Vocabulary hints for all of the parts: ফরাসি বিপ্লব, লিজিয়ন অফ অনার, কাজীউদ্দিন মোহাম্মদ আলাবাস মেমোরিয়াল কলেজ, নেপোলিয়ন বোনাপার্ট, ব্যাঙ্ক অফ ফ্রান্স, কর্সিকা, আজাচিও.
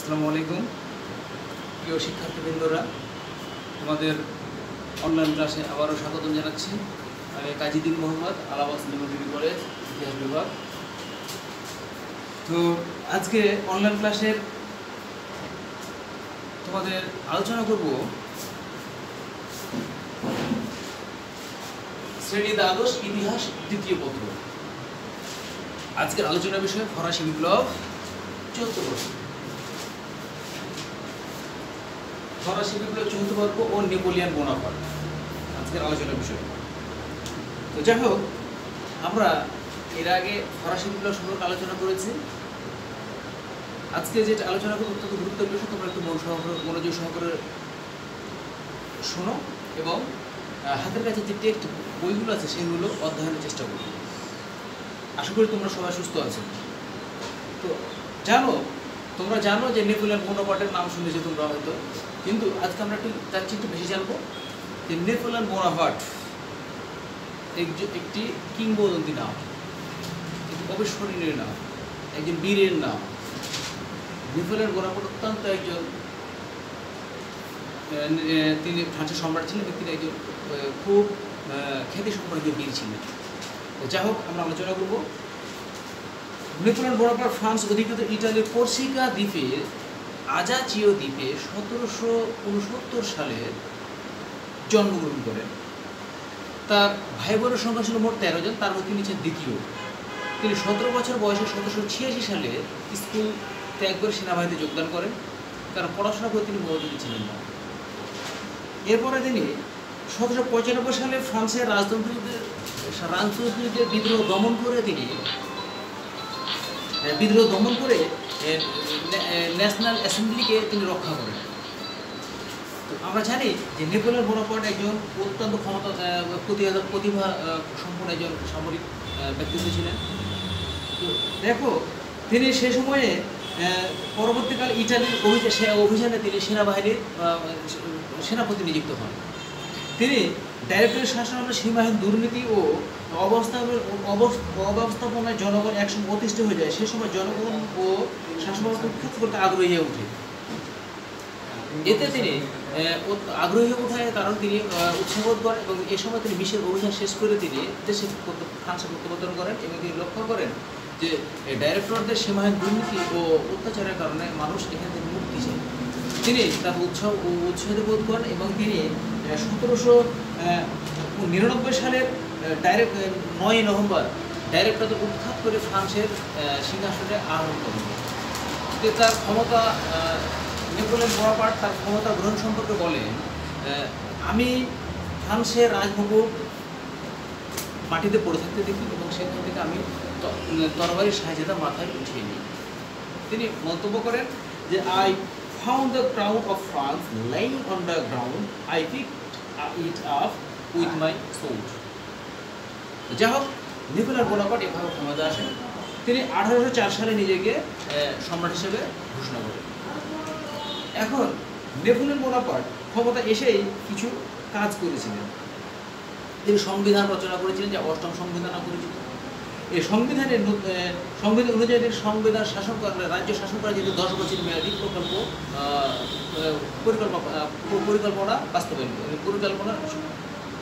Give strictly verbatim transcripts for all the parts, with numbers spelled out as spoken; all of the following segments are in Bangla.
আসসালামু আলাইকুম প্রিয় শিক্ষার্থীবৃন্দরা তোমাদের অনলাইন ক্লাসে আবারও স্বাগত জানাচ্ছি। আমি কাজীউদ্দিন মোহাম্মদ আলাবাস মেমোরিয়াল কলেজ ইতিহাস বিভাগ। তো আজকে অনলাইন ক্লাসের তোমাদের আলোচনা করব শ্রেণী দ্বাদশ ইতিহাস দ্বিতীয় পত্র। আজকের আলোচনা বিষয় ফরাসি বিপ্লব চতুর্থ পর্ব। ফরাসি বিপ্লব চতুর্থ পর্ব ও নেপোলিয়ন বোনাপার্ট আজকের আলোচনা বিষয়। তো যাই হোক, আমরা এর আগে ফরাসি বিপ্লব সম্পর্কে আলোচনা করেছি। আজকে যেটা আলোচনা করব অত্যন্ত গুরুত্বপূর্ণ বিষয়, তোমরা একটু মনোযোগ সহকারে শোনো এবং হাতের কাছে যে টেক্সট বইগুলো আছে সেগুলো অধ্যয়নের চেষ্টা করো। আশা করি তোমরা সবাই সুস্থ আছো। তো জানো, তোমরা জানো যে নেপোলিয়ন বোনাপার্টের নাম শুনেছো তোমরা হয়তো, কিন্তু আজকে আমরা একটু তার চেয়ে একটু বেশি জানবো যে নেপোলিয়ন বোনাপার্ট একটি কিংবদন্তি নাম, একটি অবিস্মরণীয় নাম, একজন বীরের নাম। নেপোলিয়ন বোনাপার্ট অত্যন্ত একজন, তিনি ফ্রান্সের সম্রাট ছিলেন, তিনি একজন খুব খ্যাতি সম্পর্কে বীর ছিলেন। যাই হোক, আমরা আলোচনা করবো নেপোলিয়ন বোনাপার্ট ফ্রান্স অধিকৃত ইটালির কর্সিকা দ্বীপের আজাচিও দ্বীপে সতেরোশো উনসত্তর সালে জন্মগ্রহণ করেন। তার ভাই বোনের সংখ্যা ছিল মোট তেরো জন, তার মধ্যে নিচে দ্বিতীয়। তিনি সতেরো বছর বয়সে সতেরোশো ছিয়াশি সালে স্কুল ত্যাগ করে সেনাবাহিনীতে যোগদান করেন, কারণ পড়াশোনা করে তিনি মনোযোগী ছিলেন না। এরপরে তিনি সতেরোশো পঁচানব্বই সালে ফ্রান্সের রাজতন্ত্রীদের রাজতন্ত্রীদের বিদ্রোহ দমন করে তিনি বিদ্রোহ দমন করে ন্যাশনাল অ্যাসেম্বলিকে তিনি রক্ষা করেন। তো আমরা জানি যে নেপোলিয়ন বোনাপার্ট একজন অত্যন্ত ক্ষমতা প্রতিভা সম্পন্ন একজন সামরিক ব্যক্তিত্ব ছিলেন। তো দেখো, তিনি সে সময়ে পরবর্তীকাল ইটালির অভিযান অভিযানে তিনি সেনাবাহিনীর সেনাপতি নিযুক্ত হন। তিনি ডায়রেক্টরের শাসনামলে সীমাহীন দুর্নীতি ও অব্যবস্থাপনায় জনগণ একসময় অতিষ্ঠ হয়ে যায়। সে সময় জনগণ ও শাসন ব্যবস্থা উৎখাত করতে আগ্রহী হয়ে ওঠে। এতে তিনি আগ্রহী হয়ে ওঠায় কারণ তিনি উৎসাহবোধ করেন এবং এ সময় তিনি বিশ্বের অভিযান শেষ করে তিনি দেশে ফ্রান্সে প্রত্যাবর্তন করেন এবং তিনি লক্ষ্য করেন যে ডাইরেক্টরদের সীমাহীন দুর্নীতি ও অত্যাচারের কারণে মানুষ এখান থেকে মুক্তি চায়। তিনি তার উৎসাহ উৎসাহিত বোধ করেন এবং তিনি সতেরোশো নিরানব্বই সালের ডাইরেক্ট নয় নভেম্বর ডাইরেক্টরদের উৎখাত করে ফ্রান্সের সিংহাসনে আরোহণ করেন। তার ক্ষমতা নেপোলিয়ন বোনাপার্ট তার ক্ষমতা গ্রহণ সম্পর্কে বলেন, আমি ফ্রান্সের রাজভবন মাটিতে পড়ে থাকতে দেখি এবং সেখান থেকে আমি তরবারির সাহায্যে তার মাথায় উঠিয়ে নিই। তিনি মন্তব্য করেন যে I found the crown of France lying on the ground, I picked it up with my sword. যাই হোক, নেপোলিয়ন বোনাপার্ট এভাবে ক্ষমতা আসেন। তিনি আঠারোশো চার সালে নিজেকে সম্রাট হিসেবে ঘোষণা করেন। এখন নেপোলিয়ন বোনাপার্ট ক্ষমতা এসেই কিছু কাজ করেছিলেন। তিনি সংবিধান রচনা করেছিলেন, যা অষ্টম সংবিধান পরিচিত। এই সংবিধানের সংবিধান অনুযায়ী সংবিধান শাসন করা রাজ্য শাসন করার জন্য দশ বছর মেয়াদী প্রকল্প পরিকল্পনা পরিকল্পনা বাস্তবায়ন পরিকল্পনা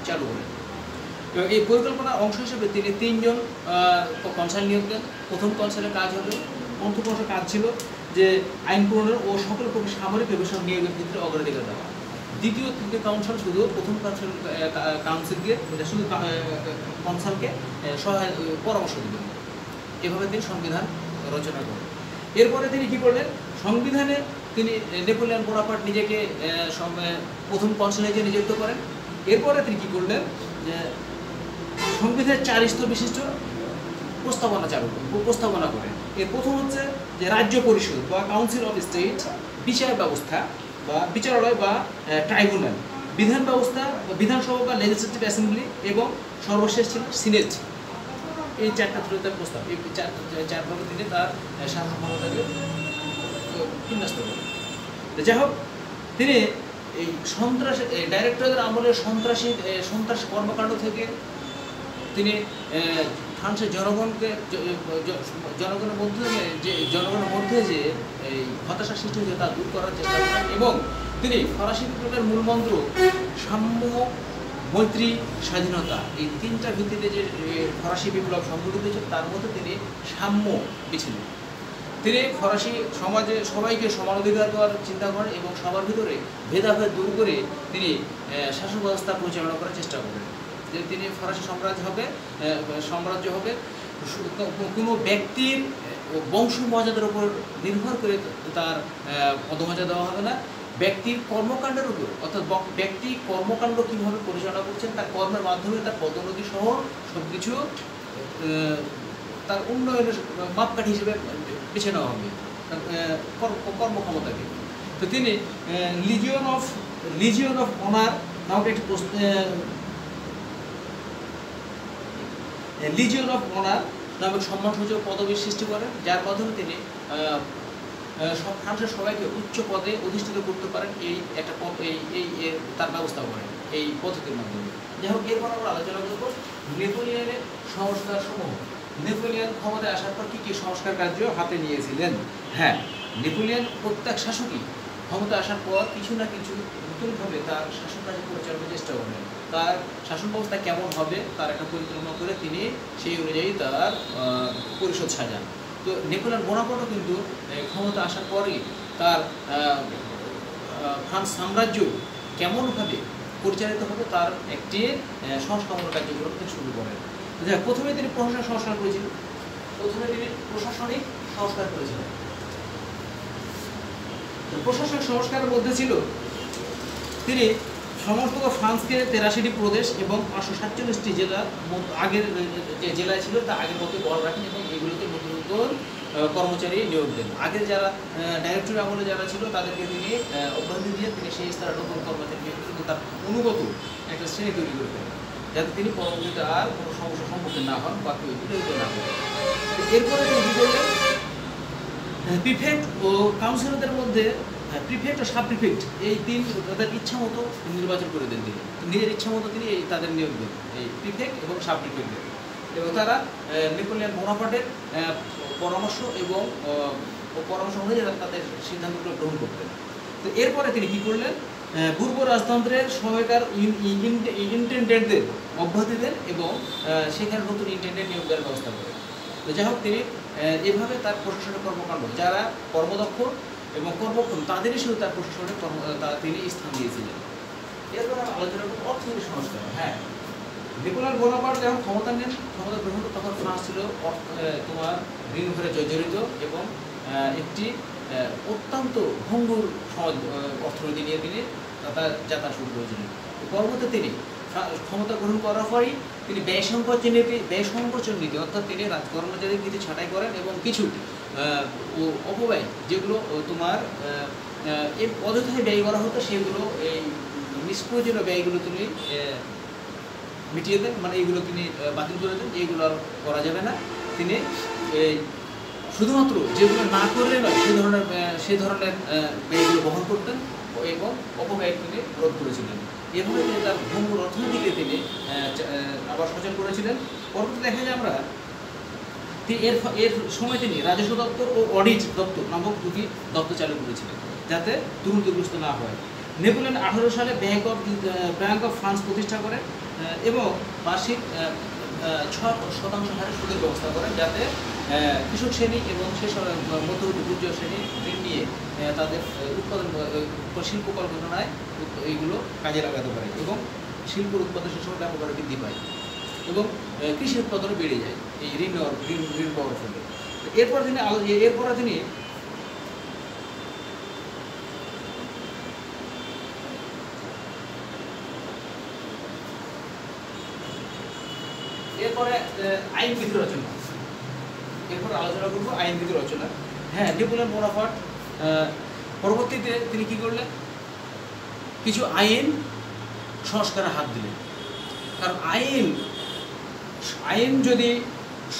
চালু করেন। এই পরিকল্পনার অংশ হিসেবে তিনি তিনজন কনসাল নিয়োগ দেন। প্রথম কনসালের কাজ হলো প্রথম কনসালের কাজ ছিল যে আইন প্রণয়ন ও সকল প্রকার সামরিক গবেষণা নিয়োগের ক্ষেত্রে অগ্রাধিকার দেওয়া। দ্বিতীয় তৃতীয় কাউন্সিল শুধু প্রথম কাউন্সিল কাউন্সিলকে শুধু কনসালকে সহায় পরামর্শ দিলেন। এভাবে তিনি সংবিধান রচনা করেন। এরপরে তিনি কী করলেন, সংবিধানে তিনি নেপোলিয়ন বোনাপার্ট নিজেকে প্রথম কনসাল হিসেবে নিযুক্ত করেন। এরপরে তিনি কী করলেন, সংবিধানের চার স্তর বিশিষ্ট প্রস্তাবনা চালু প্রস্তাবনা করেন। এর প্রথম হচ্ছে যে রাজ্য পরিষদ বা কাউন্সিল অফ স্টেট, বিচার ব্যবস্থা বা বিচারালয় বা ট্রাইব্যুনাল, বিধান ব্যবস্থা বিধানসভা বা লেজিসলেটিভ অ্যাসেম্বলি এবং সর্বশেষ ছিল সিনেট। এই চারটা ছিল তার প্রস্তাব। এই চার চারভাবে তিনি তার শাসন ক্ষমতাকে বিন্যস্ত করেন। যাই হোক, তিনি এই সন্ত্রাস ডাইরেক্টরদের আমলে সন্ত্রাসী সন্ত্রাস কর্মকাণ্ড থেকে তিনি ফ্রান্সের জনগণকে জনগণের মধ্যে যে জনগণের মধ্যে যে এই হতাশা সৃষ্টি হয়েছে তা দূর করার চেষ্টা করেন এবং তিনি ফরাসি বিপ্লবের মূল মন্ত্র সাম্য, মৈত্রী, স্বাধীনতা এই তিনটা ভিত্তিতে যে ফরাসি বিপ্লব সংগঠিত হয়েছে তার মধ্যে তিনি সাম্য বেছে নেন। তিনি ফরাসি সমাজে সবাইকে সমান অধিকার দেওয়ার চিন্তা করেন এবং সবার ভিতরে ভেদাভেদ দূর করে তিনি শাসন ব্যবস্থা পরিচালনা করার চেষ্টা করেন। যে তিনি ফরাসি সাম্রাজ্য হবে সাম্রাজ্য হবে কোনো ব্যক্তির বংশমর্যাদার উপর নির্ভর করে তার পদমর্যাদা দেওয়া হবে না, ব্যক্তির কর্মকাণ্ডের উপর অর্থাৎ ব্যক্তি কর্মকাণ্ড কীভাবে পরিচালনা করছেন তার কর্মের মাধ্যমে তার পদোন্নতি সহ সব কিছু তার উন্নয়নের মাপকাঠি হিসেবে বেছে নেওয়া হবে কর্মক্ষমতাকে। তো তিনি legion of লিজিয়ন অফ অনার নামক একটি লিজিয়ন অফ অনার নামক সম্মানসূচক পদবীর সৃষ্টি করেন, যার মাধ্যমে তিনি সব ফ্রান্সের সবাইকে উচ্চ পদে অধিষ্ঠিত করতে পারেন। এই একটা এই এই তার ব্যবস্থা করেন এই পদ্ধতির মাধ্যমে। যাই হোক, এরপর আমরা আলোচনা করব নেপোলিয়নের সংস্কার সমূহ। নেপোলিয়ন ক্ষমতায় আসার পর কী কী সংস্কার কার্য হাতে নিয়েছিলেন? হ্যাঁ, নেপোলিয়ন প্রত্যেক শাসকই ক্ষমতায় আসার পর কিছু না কিছু নতুনভাবে তার শাসন কার্য পরিচালনার চেষ্টা করেন। তার শাসন ব্যবস্থা কেমন হবে তার একটা পরিকল্পনা করে তিনি সেই অনুযায়ী তার পরিষদ সাজান। তো নেপোলিয়ন বোনাপার্টও কিন্তু ক্ষমতা আসার পরেই তার ফ্রান্স সাম্রাজ্য কেমনভাবে পরিচালিত হবে তার একটি সংস্কারমূলক কার্যক্রম তিনি শুরু করেন। যাক, প্রথমে তিনি প্রশাসন সংস্কার করেছিলেন প্রথমে তিনি প্রশাসনিক সংস্কার করেছিলেন। প্রশাসনিক সংস্কারের মধ্যে ছিল তিনি সমস্ত ফ্রান্সকে তেরাশিটি প্রদেশ এবং পাঁচশো সাতচল্লিশটি জেলা আগের যে জেলায় ছিল তা আগের মতো বল রাখেন এবং এগুলোতে নতুন নতুন কর্মচারী নিয়োগ দেন। আগের যারা ডায়রেক্টর আমলে যারা ছিল তাদেরকে তিনি অব্যাহতি দিয়ে তিনি সেই স্থানে নতুন কর্মচারী নিয়োগ তার অনুগত একটা শ্রেণী তৈরি করতেন, যাতে তিনি পরবর্তীতে আর কোনো সমস্যার সম্মুখীন না হন বা কেউ বিরোধিত না হন। এরপরে তিনি কী করলেন? প্রিফেক্ট ও কাউন্সিলরদের মধ্যে প্রিফেক্ট ও সাব প্রিফেক্ট এই তিন তাদের ইচ্ছা মতো নির্বাচন করে দেন। তিনি নিজের ইচ্ছা মতো তিনি এই তাদের নিয়োগ দেন, এই প্রিফেক্ট এবং সাব প্রিফেক্টদের, এবং তারা নেপোলিয়ন বোনাপার্টের পরামর্শ এবং পরামর্শ অনুযায়ী তাদের সিদ্ধান্তগুলো গ্রহণ করতেন। তো এরপরে তিনি কী করলেন? পূর্ব রাজতন্ত্রের সময়কার ইন্টেন্ডেন্টদের অব্যাহতি দেন এবং সেখানে নতুন ইন্টেন্ডেন্ট নিয়োগ দেওয়ার ব্যবস্থা করেন। তো যাই হোক, তিনি এভাবে তার প্রশাসনের কর্মকাণ্ড যারা কর্মদক্ষ এবং কর্মক্ষম তাদের হিসেবে তার প্রশাসনের কর্ম তিনি স্থান দিয়েছিলেন। এরপর আলোচনা করব অর্থনৈতিক সংস্কার। হ্যাঁ, নেপোলিয়ন বোনাপার্ট যখন ক্ষমতা নেন ক্ষমতা গ্রহণ তখন ফ্রান্স ছিল তোমার ঋণ ঘরে জর্জরিত এবং একটি অত্যন্ত ভঙ্গুর সমাজ অর্থনীতি নিয়ে তিনি তার যাত্রা শুরু করেছিলেন। পরবর্তী তিনি ক্ষমতা গ্রহণ করার পরই তিনি ব্যয় সংকোচন নীতি ব্যয় সংকোচন নীতি অর্থাৎ তিনি রাজ কর্মচারীদের কিছু ছাঁটাই করেন এবং কিছু অপব্যয় যেগুলো তোমার এই অযথায় ব্যয় করা হতো সেগুলো এই নিষ্প্রয়োজনীয় ব্যয়গুলো তিনি মিটিয়ে দেন, মানে এইগুলো তিনি বাতিল করে দেন, এইগুলো আর করা যাবে না। তিনি এই শুধুমাত্র যেগুলো না করলে নয় সে ধরনের সে ধরনের ব্যয়গুলো বহন করতেন এবং অপব্যয় তিনি রোধ করেছিলেন। এভাবে তিনি তার ভঙ্গুর অর্থনীতিকে তিনি আবার সচল করেছিলেন। পরবর্তী দেখা যায় আমরা তিনি এর এর সময় তিনি রাজস্ব দপ্তর ও অডিট দপ্তর নামক দুটি দপ্তর চালু করেছিলেন, যাতে দুর্নীতিগ্রস্ত না হয়। নেপোলিয়ন আঠারো সালে bank of ব্যাঙ্ক অফ ফ্রান্স প্রতিষ্ঠা করেন এবং বার্ষিক ছয় শতাংশ হারে সুদের ব্যবস্থা করেন, যাতে কৃষক শ্রেণী এবং সেই মধ্যবিত্ত দুর্যোগ শ্রেণী ঋণ নিয়ে তাদের উৎপাদন শিল্প কলকারখানায় এইগুলো কাজে লাগাতে পারে এবং শিল্পের উৎপাদন সে সময় ব্যাপকভাবে বৃদ্ধি পায় এবং কৃষি উৎপাদনও বেড়ে যায় এই ঋণ ঋণ ঋণ পাওয়ার ফলে। এরপর তিনি এরপরে তিনি এরপরে আইন বিধি রচনা এরপরে আলোচনা করবো আইন বিধি রচনা। হ্যাঁ, নেপোলিয়ন বোনাপার্ট পরবর্তীতে তিনি কী করলেন? কিছু আইন সংস্কারে হাত দিলেন, কারণ আইন আইন যদি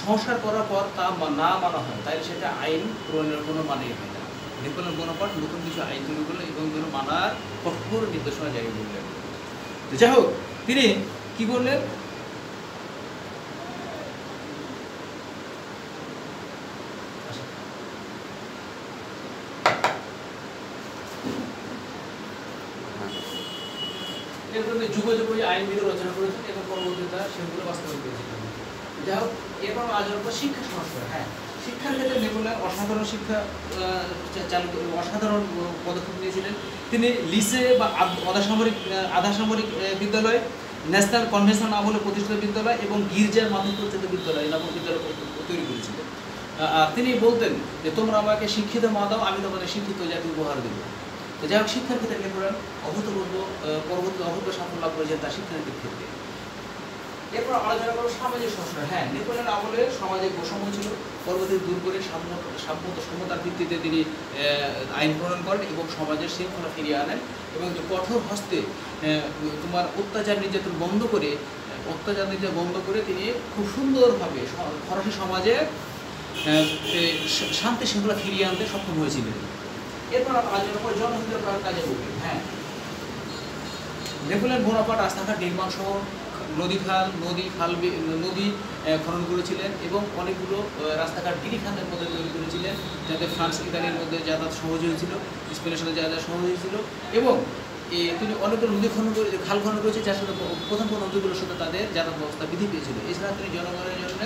সংস্কার করার পর তা না মানা হয় তাহলে সেটা আইন প্রণয়নের কোনো মানেই হয় না। নেপোলিয়ন বোনাপার্ট নতুন কিছু আইন তৈরি করলেন এবং এগুলো মানার কঠোর নির্দেশনা জারি করলেন। যাই হোক, তিনি কী করলেন? आधासामरिक विद्यालय ন্যাশনাল কনভেনশন আমলে প্রতিষ্ঠিত বিদ্যালয় এবং গির্জার মাধ্যমে বিদ্যালয় নামক বিদ্যালয় তৈরি করেছিলেন। তিনি বলতেন যে তোমরা আমাকে শিক্ষিত মা দাও, আমি তোমাদের শিক্ষিত জাতি উপহার দেব। তো যাই হোক, শিক্ষার ক্ষেত্রে লেখুরান অভূতপূর্ব পরবর্তী অভূতপূর্ব সাফল্য লাভ করেছেন তার শিক্ষানীতির ক্ষেত্রে। এরপর আলোচনা করব সামাজিক সংস্কার। হ্যাঁ, নেপোলিয়ন আমলে সমাজে বৈষম্য ছিল, পরবর্তী দূর করে সাম্য সমতার ভিত্তিতে তিনি আইন প্রণয়ন করেন এবং সমাজের শৃঙ্খলা ফিরিয়ে আনেন এবং কঠোর হস্তে তোমার অত্যাচার নির্যাতন বন্ধ করে অত্যাচার নির্যাতন বন্ধ করে তিনি খুব সুন্দরভাবে ফরাসি সমাজে শান্তি শৃঙ্খলা ফিরিয়ে আনতে সক্ষম হয়েছিলেন। এরপর আলোচনা করব জনহিতের কাজে। হ্যাঁ, নেপোলিয়ন বোনাপার্ট রাস্তাঘাট নির্মাণ সহ নদী খাল নদী খাল নদী খনন করেছিলেন এবং অনেকগুলো রাস্তাঘাট গিরি খাতের মধ্যে তৈরি করেছিলেন, যাতে ফ্রান্স ইতালির মধ্যে যাতায়াত সহজ হয়েছিল, স্পেনের সাথে যাতায়াত সহজ হয়েছিল এবং তিনি অনেকগুলো নদী খনন করে খাল খনন করেছে, যার সাথে প্রথম কোনো নদীগুলোর সাথে তাদের যাতায়াত ব্যবস্থা বৃদ্ধি পেয়েছিল। এছাড়া তিনি জনগণের জন্য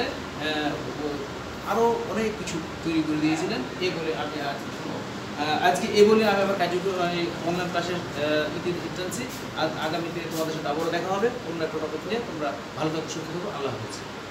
আরও অনেক কিছু তৈরি করে দিয়েছিলেন। এই বলে আমি আর আজকে এই বলে আমি আমার কার্যক্রম অনলাইন ক্লাসের ইতিহাস আগামীতে তোমাদের সাথে আবারও দেখা হবে অন্য একটা কথা নিয়ে। তোমরা ভালো থাকো, সুস্থ থাকো, আল্লাহ হাফেজ।